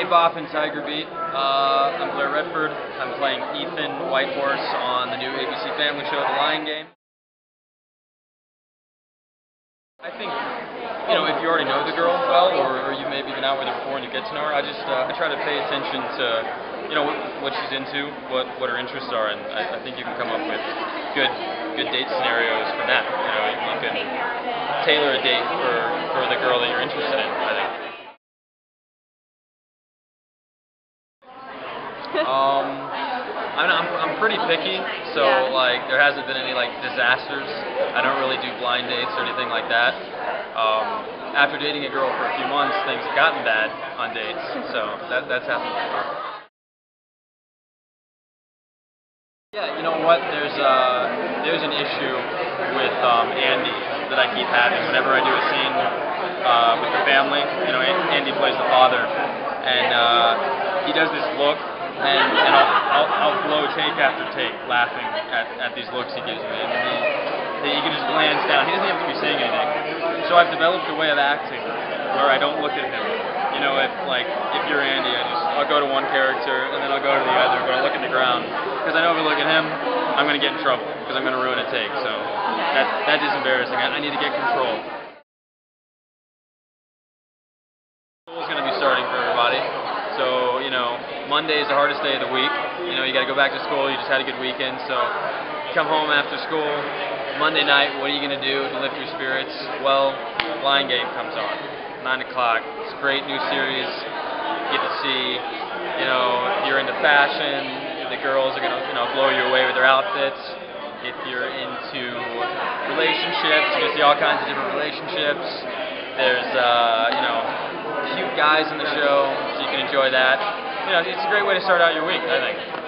Hey Bop and Tiger Beat. I'm Blair Redford. I'm playing Ethan Whitehorse on the new ABC Family show, The Lion Game. I think, you know, if you already know the girl well, or you've maybe been out with her before and you get to know her, I just I try to pay attention to, you know, what she's into, what her interests are, and I think you can come up with good date scenarios from that. You know, you can tailor a date for the girl that you're interested in, I think. I'm pretty picky, so yeah. Like there hasn't been any like disasters. I don't really do blind dates or anything like that. After dating a girl for a few months, things have gotten bad on dates, so that's happened before. Yeah, you know what? There's an issue with Andy that I keep having whenever I do a scene with the family. You know, Andy plays the father, and he does this look. And I'll blow take after take laughing at these looks he gives me. And he can just glance down. He doesn't have to be saying anything. So I've developed a way of acting where I don't look at him. You know, if you're Andy, I'll go to one character and then I'll go to the other, but I'll look at the ground. Because I know if I look at him, I'm going to get in trouble because I'm going to ruin a take. So that is embarrassing. I need to get control. School's going to be starting for everybody. So, you know, Monday is the hardest day of the week. You know, you got to go back to school. You just had a good weekend. So, come home after school. Monday night, what are you going to do to lift your spirits? Well, The Lion Game comes on. 9 o'clock. It's a great new series. You get to see, you know, if you're into fashion, the girls are going to, you know, blow you away with their outfits. If you're into relationships, you're going to see all kinds of different relationships. There's, you know, cute guys in the show, so you can enjoy that. You know, it's a great way to start out your week, I think.